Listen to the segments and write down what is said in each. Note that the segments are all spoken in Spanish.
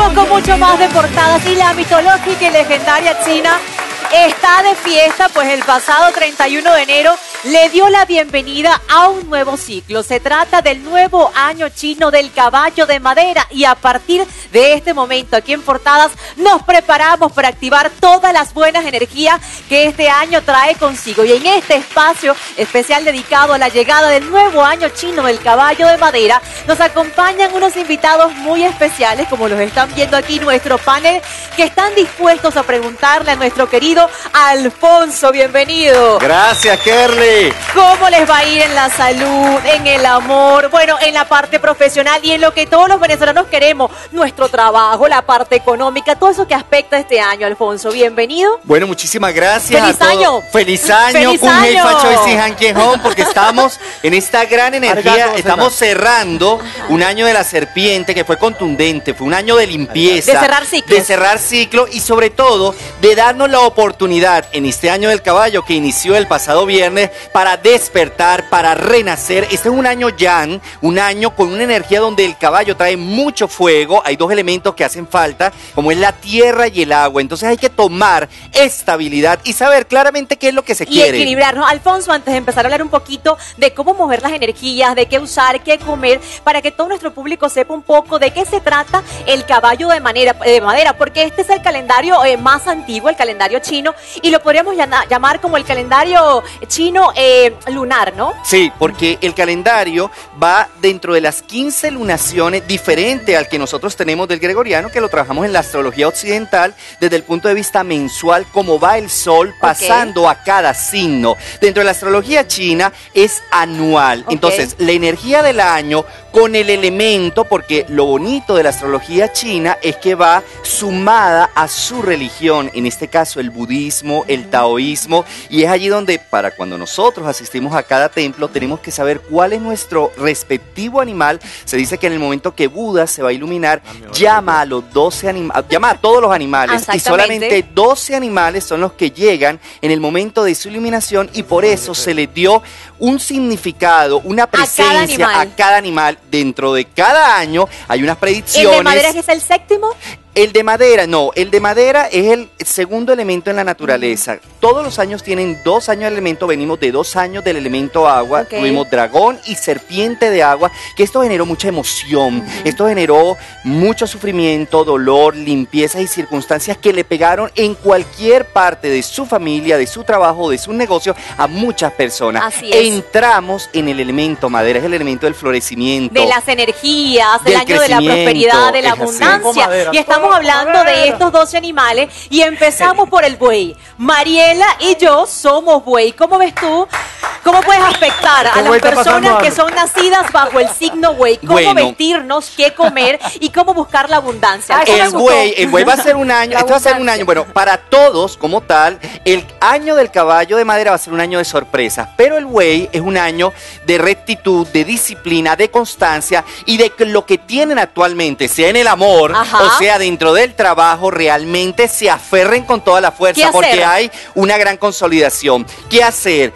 Seguimos con mucho más de Portadas y la mitológica y legendaria China está de fiesta, pues el pasado 31 de enero le dio la bienvenida a un nuevo ciclo. Se trata del nuevo año chino del caballo de madera y a partir de este momento aquí en Portadas nos preparamos para activar todas las buenas energías que este año trae consigo. Y en este espacio especial dedicado a la llegada del nuevo año chino del caballo de madera nos acompañan unos invitados muy especiales, como los están viendo aquí nuestro panel, que están dispuestos a preguntarle a nuestro querido Alfonso. Bienvenido. Gracias, Kerly. ¿Cómo les va a ir en la salud, en el amor, bueno, en la parte profesional y en lo que todos los venezolanos queremos, nuestro trabajo, la parte económica, todo eso que aspecta este año, Alfonso? Bienvenido. Bueno, muchísimas gracias. ¡Feliz año! ¡Feliz año! Porque estamos en esta gran energía, estamos cerrando un año de la serpiente que fue contundente, fue un año de limpieza. De cerrar ciclo y sobre todo de darnos la oportunidad en este año del caballo que inició el pasado viernes para despertar, para renacer. Este es un año yang, un año con una energía donde el caballo trae mucho fuego. Hay dos elementos que hacen falta, como es la tierra y el agua. Entonces hay que tomar estabilidad y saber claramente qué es lo que se quiere. Y equilibrarnos. Alfonso, antes de empezar a hablar un poquito de cómo mover las energías, de qué usar, qué comer, para que todo nuestro público sepa un poco de qué se trata el caballo de madera, porque este es el calendario más antiguo, el calendario chino. Y lo podríamos llamar como el calendario chino lunar, ¿no? Sí, porque el calendario va dentro de las 15 lunaciones, diferente al que nosotros tenemos del gregoriano, que lo trabajamos en la astrología occidental desde el punto de vista mensual, como va el sol pasando a cada signo. Dentro de la astrología china es anual. Entonces, la energía del año con el elemento, porque lo bonito de la astrología china es que va sumada a su religión, en este caso el budismo, el taoísmo, y es allí donde para cuando nosotros asistimos a cada templo tenemos que saber cuál es nuestro respectivo animal. Se dice que en el momento que Buda se va a iluminar, llama a los 12 animales, llama a todos los animales, y solamente 12 animales son los que llegan en el momento de su iluminación, y por eso se les dio un significado, una presencia a cada animal. Dentro de cada año hay unas predicciones. ¿El de madera es el séptimo? El de madera, no, el de madera es el segundo elemento en la naturaleza. Todos los años tienen 2 años de elemento, venimos de 2 años del elemento agua, tuvimos dragón y serpiente de agua, que esto generó mucha emoción, esto generó mucho sufrimiento, dolor, limpiezas y circunstancias que le pegaron en cualquier parte de su familia, de su trabajo, de su negocio, a muchas personas. Así es. Entramos en el elemento madera, es el elemento del florecimiento, de las energías, del año de la prosperidad, de la abundancia, y estamos hablando de estos 12 animales y empezamos por el buey. Mariela y yo somos buey. ¿Cómo ves tú? ¿Cómo puedes afectar a las personas que son nacidas bajo el signo buey? ¿Cómo vestirnos, qué comer y cómo buscar la abundancia? El buey va a ser un año, esto va a ser un año, bueno, para todos como tal, el año del caballo de madera va a ser un año de sorpresas, pero el buey es un año de rectitud, de disciplina, de constancia y de lo que tienen actualmente, sea en el amor o sea dentro del trabajo, realmente se aferren con toda la fuerza porque hay una gran consolidación. ¿Qué hacer?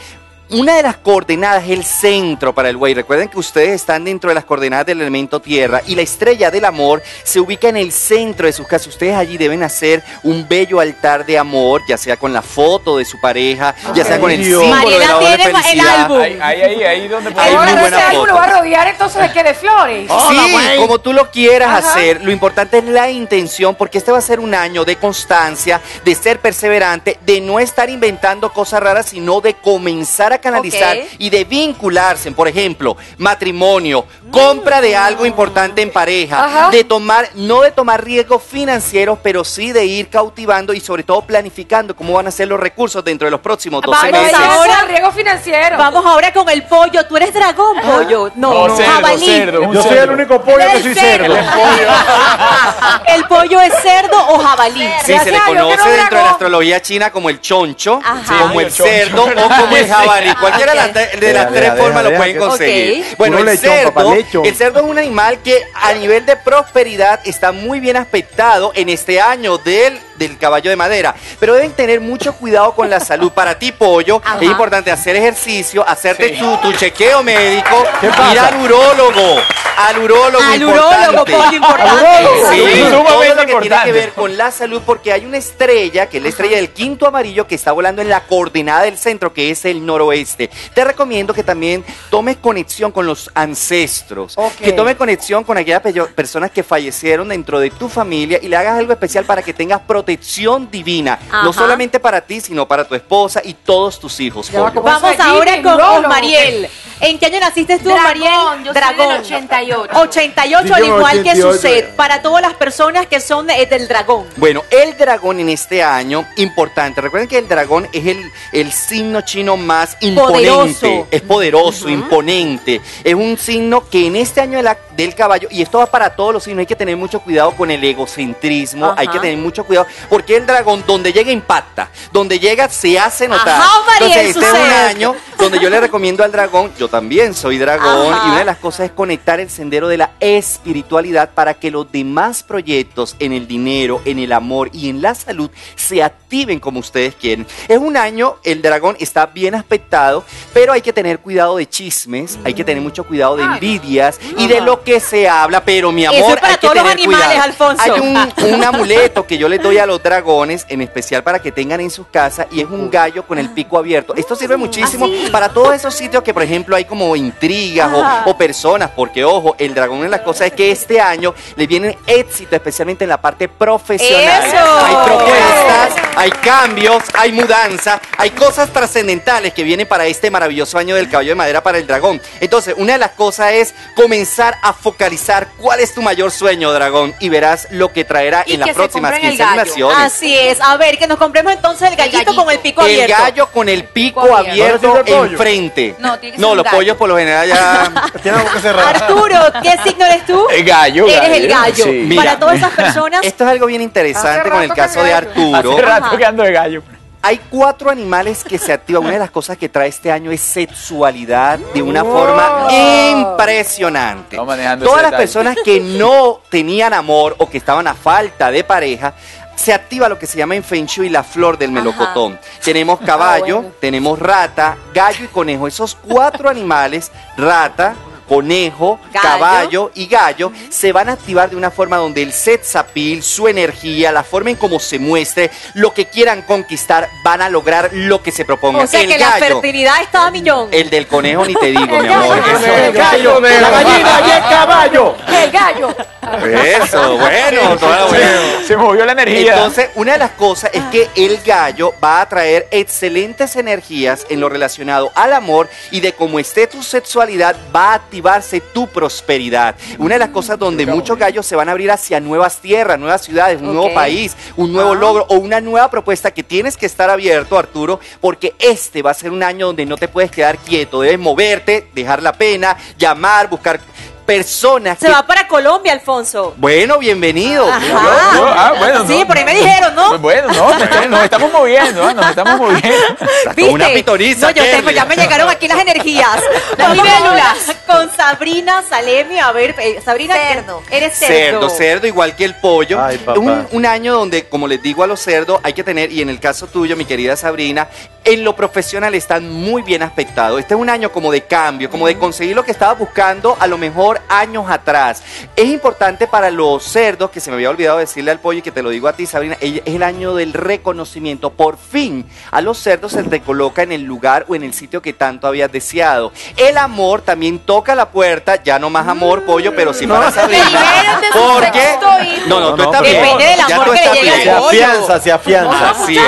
Una de las coordenadas es el centro para el buey. Recuerden que ustedes están dentro de las coordenadas del elemento tierra y la estrella del amor se ubica en el centro de sus casas. Ustedes allí deben hacer un bello altar de amor, ya sea con la foto de su pareja, ya sea con el símbolo de la obra de felicidad. Ahí donde uno va a rodear entonces de que de flores. Sí, como tú lo quieras hacer. Lo importante es la intención, porque este va a ser un año de constancia, de ser perseverante, de no estar inventando cosas raras, sino de comenzar a canalizar y de vincularse, por ejemplo, matrimonio, compra de algo importante en pareja, no de tomar riesgos financieros, pero sí de ir cautivando y sobre todo planificando cómo van a ser los recursos dentro de los próximos 12 meses. Vamos ahora, riesgo financiero. Vamos ahora con el pollo. Tú eres dragón, pollo. No, jabalí. Yo soy el único pollo que soy cerdo. El pollo es cerdo o jabalí. Sí, se le conoce dentro de la astrología china como el choncho, como el cerdo o como el jabalí. Cualquiera de las tres formas lo pueden conseguir. Bueno, el cerdo es un animal que a nivel de prosperidad está muy bien aspectado en este año del caballo de madera, pero deben tener mucho cuidado con la salud. Para ti, pollo, es importante hacer ejercicio, hacerte tu chequeo médico, ir al urólogo. Al urólogo, pollo, importante. Sí, sumamente tiene que ver con la salud, porque hay una estrella, que es la estrella del quinto amarillo, que está volando en la coordenada del centro, que es el noroeste. Te recomiendo que también tomes conexión con los ancestros, que tomes conexión con aquellas personas que fallecieron dentro de tu familia y le hagas algo especial para que tengas protección divina, no solamente para ti, sino para tu esposa y todos tus hijos. Vamos ahora con Mariel. ¿En qué año naciste tú, Mariel? Dragón, 88. 88, al igual que su set, para todas las personas que son del dragón. Bueno, el dragón en este año, importante. Recuerden que el dragón es el signo chino más imponente. Poderoso. Es poderoso, imponente. Es un signo que en este año del caballo, y esto va para todos los signos, hay que tener mucho cuidado con el egocentrismo, hay que tener mucho cuidado, porque el dragón donde llega impacta, donde llega se hace notar. Entonces este es un año donde yo le recomiendo al dragón, yo también soy dragón, y una de las cosas es conectar el sendero de la espiritualidad para que los demás proyectos en el dinero, en el amor y en la salud se activen como ustedes quieren. Es un año, el dragón está bien aspectado, pero hay que tener cuidado de chismes, hay que tener mucho cuidado de envidias y de lo que se habla, pero mi amor, hay que tener cuidado. Alfonso, hay un amuleto que yo les doy a los dragones, en especial para que tengan en sus casas, y es un gallo con el pico abierto. Esto sirve muchísimo para todos esos sitios que, por ejemplo, hay como intrigas o personas, porque ojo, el dragón, una de las cosas es que este año le vienen éxito, especialmente en la parte profesional. Hay propuestas, hay cambios, hay mudanzas, hay cosas trascendentales que vienen para este maravilloso año del caballo de madera para el dragón. Entonces, una de las cosas es comenzar a focalizar cuál es tu mayor sueño, dragón, y verás lo que traerá en las próximas 15 naciones. Así es. A ver, que nos compremos entonces el gallito con el pico abierto. El gallo con el pico abierto enfrente. No, tiene que ser un gallo. Los pollos por lo general ya tienen la boca cerrada. Arturo, ¿qué signo eres tú? El gallo. Eres el gallo. Sí. Para todas esas personas. Esto es algo bien interesante con el caso de Arturo. Hace rato que ando de gallo. Hay 4 animales que se activan. Una de las cosas que trae este año es sexualidad de una forma impresionante. Todas las personas que no tenían amor o que estaban a falta de pareja, se activa lo que se llama en Feng Shui la flor del melocotón. Tenemos caballo, tenemos rata, gallo y conejo. Esos 4 animales, rata, conejo, caballo y gallo, se van a activar de una forma donde el sex appeal, su energía, la forma en cómo se muestre, lo que quieran conquistar, van a lograr lo que se propongan. O sea, el que gallo, la fertilidad está a millón. El del conejo ni te digo, mi amor. El gallo, la gallina y el caballo. El gallo. Eso, bueno, todo bueno. Se movió la energía. Entonces, una de las cosas es que el gallo va a traer excelentes energías en lo relacionado al amor y de cómo esté tu sexualidad va a activarse tu prosperidad. Una de las cosas donde muchos gallos se van a abrir hacia nuevas tierras, nuevas ciudades, un nuevo país, un nuevo logro o una nueva propuesta que tienes que estar abierto, Arturo, porque este va a ser un año donde no te puedes quedar quieto, debes moverte, dejar la pena, llamar, buscar personas. Se va para Colombia, Alfonso. Bueno, bienvenido. Bueno, sí, por ahí me dijeron, ¿no? Bueno, nos estamos moviendo, nos estamos moviendo. ¿Viste? Una pitoniza. No, yo tengo, ya me llegaron aquí las energías. Las libélulas. Con Sabrina Salemi, a ver, Sabrina, cerdo. Eres cerdo. Cerdo, igual que el pollo. Ay, papá. Un año donde, como les digo a los cerdos, hay que tener, y en el caso tuyo, mi querida Sabrina, en lo profesional están muy bien aspectados. Este es un año como de cambio, como de conseguir lo que estabas buscando, a lo mejor años atrás. Es importante para los cerdos, que se me había olvidado decirle al pollo y que te lo digo a ti, Sabrina, es el año del reconocimiento. Por fin a los cerdos se te coloca en el lugar o en el sitio que tanto habías deseado. El amor también toca la puerta, ya no más amor, pollo, pero sí para Sabrina. Porque tú estás bien. Depende del amor que le llegue al pollo. Se afianza. Así es.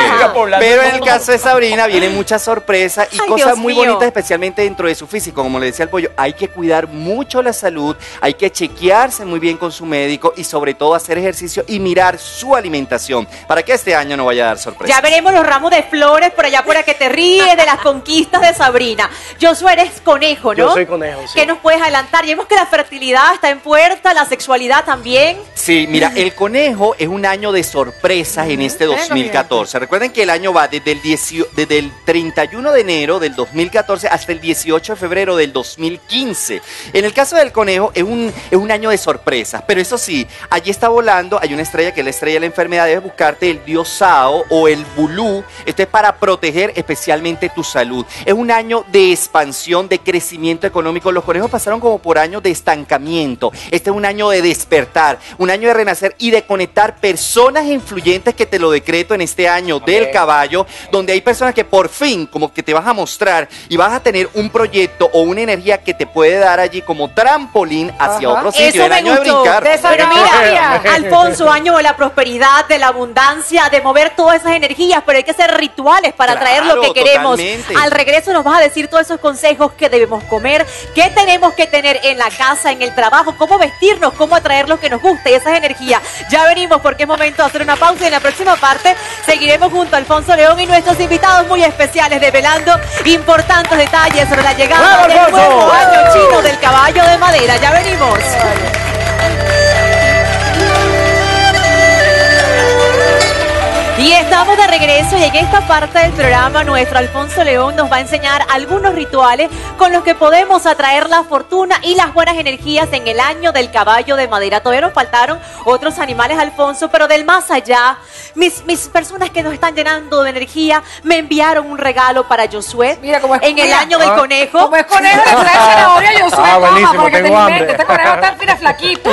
Pero en el caso de Sabrina vienen muchas sorpresas y cosas muy bonitas, especialmente dentro de su físico. Como le decía al pollo, hay que cuidar mucho la salud. Hay que chequearse muy bien con su médico y sobre todo hacer ejercicio y mirar su alimentación para que este año no vaya a dar sorpresas. Ya veremos los ramos de flores por allá para que te ríes de las conquistas de Sabrina. Josué, eres conejo, ¿no? Yo soy conejo, sí. ¿Qué nos puedes adelantar? Ya vemos que la fertilidad está en puerta, la sexualidad también. Sí, mira, el conejo es un año de sorpresas en este 2014. Recuerden que el año va desde el 31 de enero del 2014 hasta el 18 de febrero del 2015. En el caso del conejo, es un año de sorpresas, pero eso sí, allí está volando, hay una estrella que es la estrella de la enfermedad, debes buscarte el dios Sao o el Bulú, esto es para proteger especialmente tu salud. Es un año de expansión, de crecimiento económico. Los conejos pasaron como por años de estancamiento, este es un año de despertar, un año año de renacer y de conectar personas influyentes, que te lo decreto en este año del caballo, donde hay personas que por fin como que te vas a mostrar y vas a tener un proyecto o una energía que te puede dar allí como trampolín hacia otro sitio. Eso me gustó. Pero mira, Alfonso, año de la prosperidad, de la abundancia, de mover todas esas energías, pero hay que hacer rituales para atraer lo que queremos. Totalmente. Al regreso nos vas a decir todos esos consejos que debemos comer, qué tenemos que tener en la casa, en el trabajo, cómo vestirnos, cómo atraer lo que nos gusta y esas energías. Ya venimos porque es momento de hacer una pausa y en la próxima parte seguiremos junto a Alfonso León y nuestros invitados muy especiales develando importantes detalles sobre la llegada del nuevo año chino del caballo de madera. Ya venimos. Y estamos de regreso y en esta parte del programa nuestro Alfonso León nos va a enseñar algunos rituales con los que podemos atraer la fortuna y las buenas energías en el año del caballo de madera. Todavía nos faltaron otros animales, Alfonso, pero del más allá, mis personas que nos están llenando de energía me enviaron un regalo para Josué. Mira cómo es, en el año del conejo. Como es conejo, le trae zanahoria a Josué. Buenísimo, porque tengo hambre. Este conejo está mira, flaquito.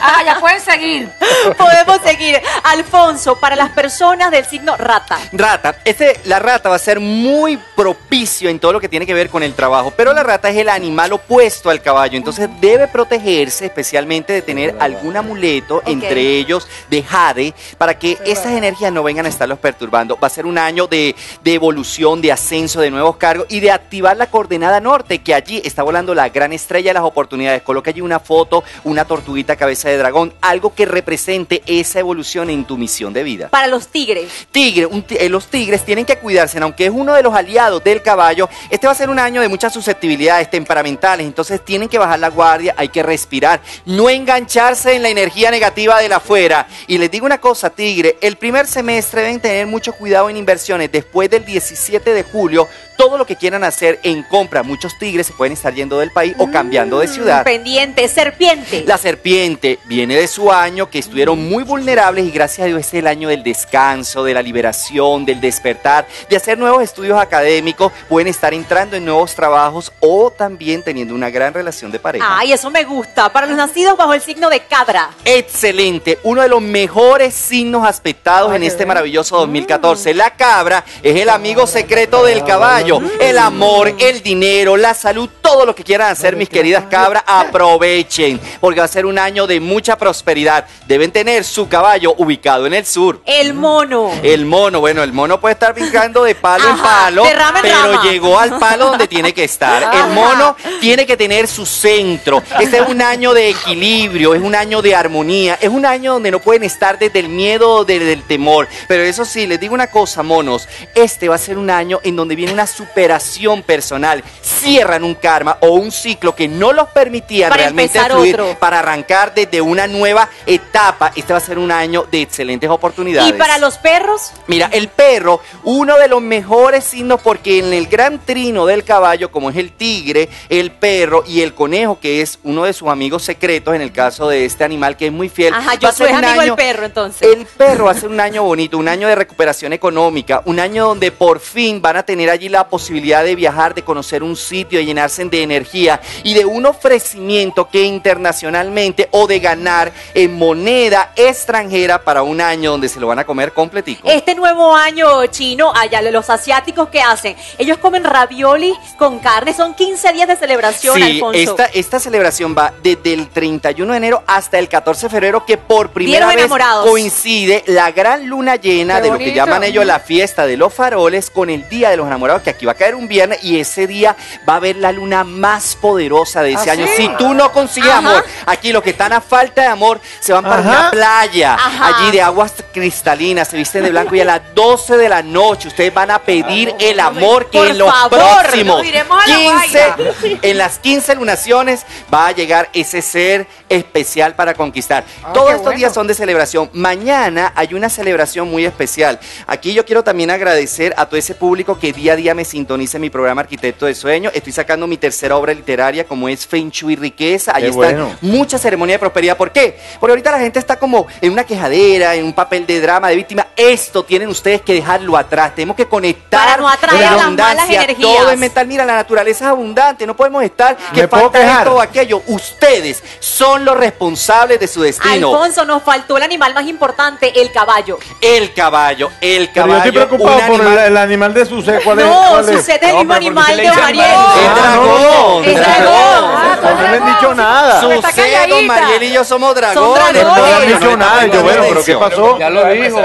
Ah, ya pueden seguir. Podemos seguir. Alfonso, para las personas del signo rata. La rata va a ser muy propicio en todo lo que tiene que ver con el trabajo, pero la rata es el animal opuesto al caballo, entonces debe protegerse especialmente de tener algún amuleto, entre ellos de jade, para que esas energías no vengan a estarlos perturbando. Va a ser un año de evolución, de ascenso, de nuevos cargos y de activar la coordenada norte, que allí está volando la gran estrella de las oportunidades. Coloca allí una foto, una tortuguita cabeza de dragón, algo que represente esa evolución en tu misión de vida. Para los tigres. Los tigres tienen que cuidarse, aunque es uno de los aliados del caballo. Este va a ser un año de muchas susceptibilidades temperamentales, entonces tienen que bajar la guardia, hay que respirar, no engancharse en la energía negativa de la afuera. Y les digo una cosa, tigre, el primer semestre deben tener mucho cuidado en inversiones. Después del 17 de julio, todo lo que quieran hacer en compra, muchos tigres se pueden estar yendo del país o cambiando de ciudad. Pendiente, serpiente. La serpiente viene de su año, que estuvieron muy vulnerables y gracias a Dios es el año del descanso, de la liberación, del despertar, de hacer nuevos estudios académicos. Pueden estar entrando en nuevos trabajos o también teniendo una gran relación de pareja. Ay, eso me gusta. Para los nacidos bajo el signo de cabra. Excelente. Uno de los mejores signos aspectados en este maravilloso 2014. La cabra es el amigo secreto del caballo. El amor, el dinero, la salud, todo lo que quieran hacer, mis queridas cabras, aprovechen, porque va a ser un año de mucha prosperidad. Deben tener su caballo ubicado en el sur. El mono. El mono, bueno, el mono puede estar brincando de palo en palo, pero llegó al palo donde tiene que estar. El mono tiene que tener su centro. Este es un año de equilibrio, es un año de armonía, es un año donde no pueden estar desde el miedo o desde el temor. Pero eso sí, les digo una cosa, monos, este va a ser un año en donde viene una superación personal. Cierran un karma o un ciclo que no los permitía realmente fluir, para arrancar desde una nueva etapa. Este va a ser un año de excelentes oportunidades. Y para los perros. Mira, el perro, uno de los mejores signos, porque en el gran trino del caballo, como es el tigre, el perro y el conejo, que es uno de sus amigos secretos en el caso de este animal que es muy fiel. Ajá, yo soy amigo del perro, entonces. El perro va a ser un año bonito, un año de recuperación económica, un año donde por fin van a tener allí la posibilidad de viajar, de conocer un sitio, de llenarse de energía y de un ofrecimiento que internacionalmente o de ganar en moneda extranjera, para un año donde se lo van a comer completico. Este nuevo año chino, allá los asiáticos, ¿qué hacen? Ellos comen raviolis con carne. Son 15 días de celebración, Alfonso. Esta celebración va desde el 31 de enero hasta el 14 de febrero, que por primera vez coincide la gran luna llena, de lo que llaman ellos la fiesta de los faroles, con el día de los enamorados, que aquí va a caer un viernes, y ese día va a haber la luna más poderosa de ese año. Si tú no consigues amor, aquí los que están a falta de amor se van para una playa, allí de aguas cristalinas, se visten de blanco y a las 12 de la noche ustedes van a pedir el amor que en los próximos 15, en las 15 lunaciones va a llegar ese ser especial para conquistar. Todos estos días son de celebración. Mañana hay una celebración muy especial. Aquí yo quiero también agradecer a todo ese público que día a día me sintoniza en mi programa Arquitecto de Sueño. Estoy sacando mi tercera obra literaria, como es Feng Shui y Riqueza. Ahí están muchas ceremonias de prosperidad. ¿Por qué? Porque ahorita la gente está como en una quejadera, en un papel de drama, de víctima. Esto tienen ustedes que dejarlo atrás. Tenemos que conectar para no atraer a las malas energías. Todo es mental. Mira, la naturaleza es abundante. No podemos estar que falta esto o aquello. Ustedes son son los responsables de su destino. Alfonso, nos faltó el animal más importante, el caballo. El caballo, el caballo. Pero yo estoy preocupado por el animal de Sucé. ¿Cuál es? No, Sucé es el mismo animal de Mariel. El dragón. El dragón. No le han dicho nada. Sucé, don Mariel y yo somos dragones. No le han dicho nada. Yo, bueno, pero ¿qué pasó? Ya lo dijo.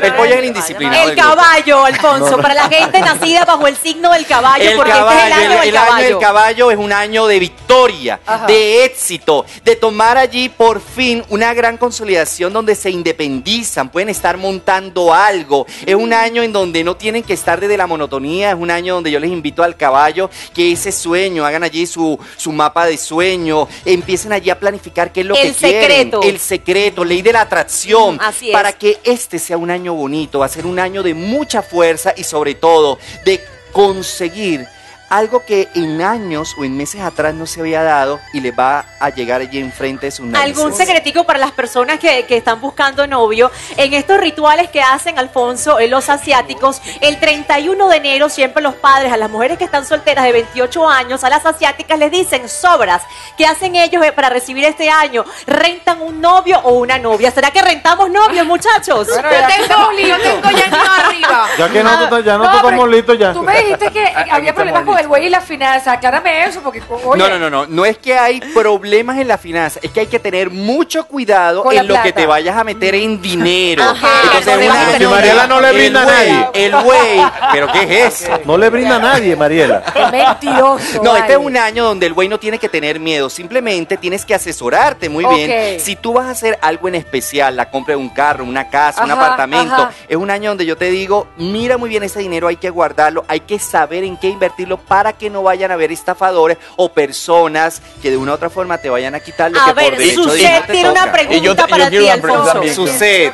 El pollo es el indisciplinado. El caballo, Alfonso, para la gente nacida bajo el signo del caballo, porque este es el año del caballo. El año del caballo es un año de victoria, de éxito, de tomar allí por fin una gran consolidación donde se independizan, pueden estar montando algo. Es un año en donde no tienen que estar desde la monotonía, es un año donde yo les invito al caballo que ese sueño, hagan allí su mapa de sueño, empiecen allí a planificar qué es lo que quieren. El secreto, ley de la atracción, para que este sea un año bonito, va a ser un año de mucha fuerza y sobre todo de conseguir algo que en años o en meses atrás no se había dado y les va a llegar allí enfrente de sus narices. ¿Algún secretico para las personas que están buscando novio? En estos rituales que hacen, Alfonso, los asiáticos, el 31 de enero siempre los padres a las mujeres que están solteras de 28 años, a las asiáticas les dicen sobras. ¿Qué hacen ellos para recibir este año? ¿Rentan un novio o una novia? ¿Será que rentamos novios, muchachos? Bueno, yo tengo ya niño arriba. Ya que nosotros ya no estamos listos ya. Tú me dijiste que había problemas con el güey y la finanza, aclárame eso porque oye. No es que hay problemas en la finanza, es que hay que tener mucho cuidado con en lo que te vayas a meter en dinero. Entonces, si Mariela no le brinda a nadie. El güey, ¿pero qué es eso? No le brinda a nadie, Mariela. Mentiroso. No, este es un año donde el güey no tiene que tener miedo, simplemente tienes que asesorarte muy bien. Si tú vas a hacer algo en especial, la compra de un carro, una casa, un apartamento, es un año donde yo te digo, mira muy bien ese dinero, hay que guardarlo, hay que saber en qué invertirlo para que no vayan a haber estafadores o personas que de una u otra forma te vayan a quitar lo que por derecho. A ver, tiene una pregunta para ti, Alfonso. Yo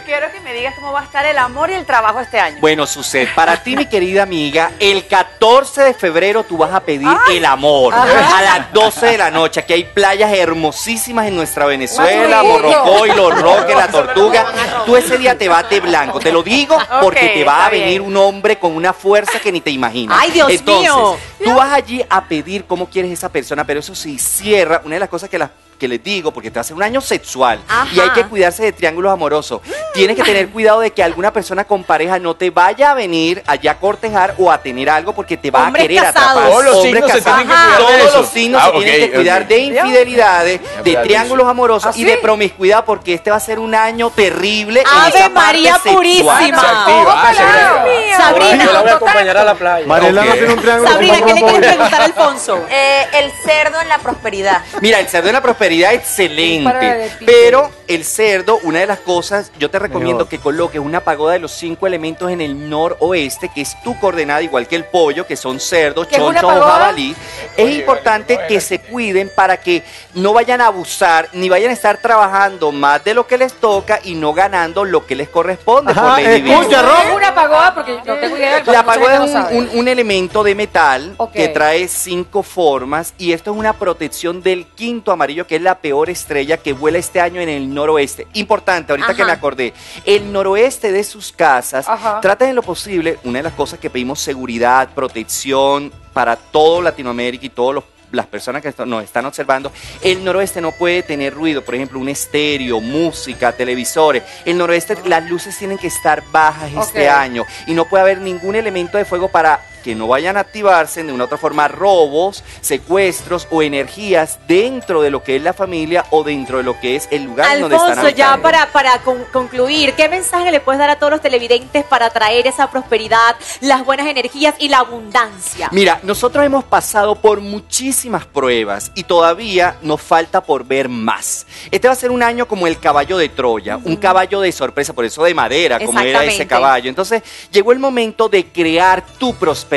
quiero que me digas cómo va a estar el amor y el trabajo este año. Bueno, Sucet, para ti, mi querida amiga, el 14 de febrero tú vas a pedir el amor. A las 12 de la noche, aquí hay playas hermosísimas en nuestra Venezuela, Morrocoy, Los Roques, La Tortuga. Tú ese día te vas de blanco, te lo digo porque te va a venir un hombre con una fuerza que ni te imaginas. ¡Ay, Dios mío! Tú vas allí a pedir cómo quieres esa persona, pero eso sí, cierra. Una de las cosas que les digo, porque te va a hacer un año sexual y hay que cuidarse de triángulos amorosos. Tienes que tener cuidado de que alguna persona con pareja no te vaya a venir allá a cortejar o a tener algo porque te va a querer atrapar. Todos los signos se tienen que cuidar de eso. Todos los signos se tienen que cuidar de infidelidades, de triángulos amorosos y de promiscuidad, porque este va a ser un año terrible en esa parte purísima. Sabrina, yo la voy a acompañar a la playa. Mariela no tiene un triángulo. Sabrina, ¿qué le quieres preguntar a Alfonso? El cerdo en la prosperidad. Mira, el cerdo en la prosperidad excelente, pero el cerdo, una de las cosas, yo te recomiendo que coloques una pagoda de los 5 elementos en el noroeste, que es tu coordenada, igual que el pollo, que son cerdos, chonchos o jabalí. Es importante que se cuiden para que no vayan a abusar, ni vayan a estar trabajando más de lo que les toca y no ganando lo que les corresponde. Escucha, Rob, una pagoda, porque no tengo idea. La pagoda es un elemento de metal que trae 5 formas, y esto es una protección del quinto amarillo, que es la peor estrella que vuela este año en el noroeste. Importante, ahorita que me acordé, el noroeste de sus casas, traten en lo posible, una de las cosas que pedimos, seguridad, protección para todo Latinoamérica y todos los las personas que nos están observando, el noroeste no puede tener ruido, por ejemplo, un estéreo, música, televisores. El noroeste, las luces tienen que estar bajas este año y no puede haber ningún elemento de fuego para que no vayan a activarse de una u otra forma robos, secuestros o energías dentro de lo que es la familia o dentro de lo que es el lugar donde están habitando. Alfonso, ya para concluir, ¿qué mensaje le puedes dar a todos los televidentes para traer esa prosperidad, las buenas energías y la abundancia? Mira, nosotros hemos pasado por muchísimas pruebas y todavía nos falta por ver más. Este va a ser un año como el caballo de Troya, un caballo de sorpresa, por eso de madera, como era ese caballo. Entonces, llegó el momento de crear tu prosperidad.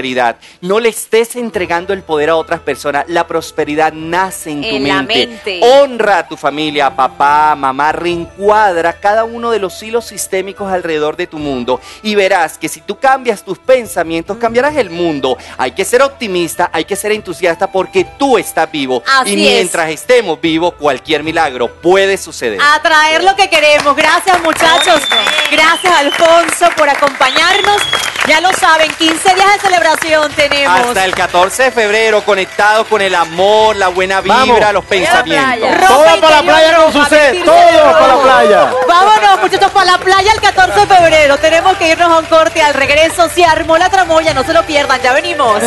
No le estés entregando el poder a otras personas. La prosperidad nace en tu mente. Honra a tu familia, a papá, mamá, reencuadra cada uno de los hilos sistémicos alrededor de tu mundo y verás que si tú cambias tus pensamientos, cambiarás el mundo. Hay que ser optimista, hay que ser entusiasta, porque tú estás vivo. Así es. Mientras estemos vivos, cualquier milagro puede suceder. Atraer lo que queremos. Gracias, muchachos. Gracias, Alfonso, por acompañarnos. Ya lo saben, 15 días de celebración tenemos. Hasta el 14 de febrero, conectados con el amor, la buena vibra, los pensamientos. Todo para la playa con su sed, todo para la playa. Vámonos, muchachos, para la playa el 14 de febrero. Tenemos que irnos a un corte. Al regreso, se armó la tramoya, no se lo pierdan, ya venimos.